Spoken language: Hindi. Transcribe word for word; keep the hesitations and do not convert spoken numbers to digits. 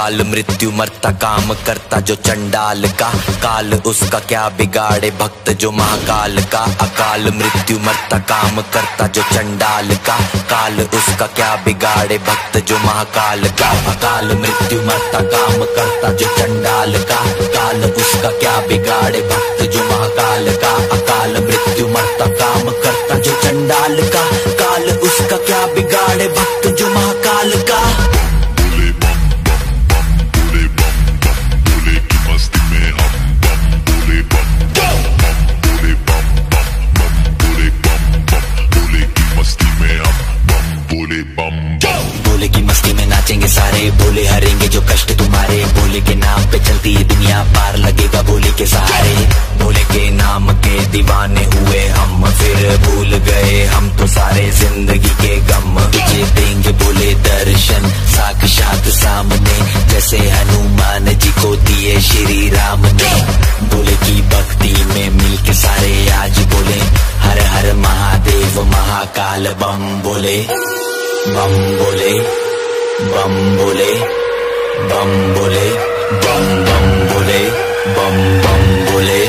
काल मृत्यु मरता काम करता जो चंडाल का, काल उसका क्या बिगाड़े भक्त जो महाकाल का। अकाल मृत्यु मरता काम करता जो चंडाल का, काल उसका क्या बिगाड़े भक्त जो महाकाल का। अकाल मृत्यु मरता काम करता जो चंडाल का, काल उसका क्या बिगाड़े भक्त जो महाकाल का। अकाल मृत्यु मरता काम करता जो चंडाल का, काल उसका क्या बिगाड़े भक्त जो महाकाल का। भोले की मस्ती में नाचेंगे सारे, भोले हरेंगे जो कष्ट तुम्हारे। भोले के नाम पे चलती ये दुनिया, पार लगेगा भोले के सहारे। भोले के नाम के दीवाने हुए हम, फिर भूल गए हम तो सारे जिंदगी के गम। तुझे देंगे भोले दर्शन साक्षात सामने, जैसे हनुमान जी को दिए श्री राम ने। भोले की भक्ति में मिलके सारे आज बोले, हर हर महादेव महाकाल बम बोले। बम बोले बम बोले बम बोले बम बम बोले बम बम बोले।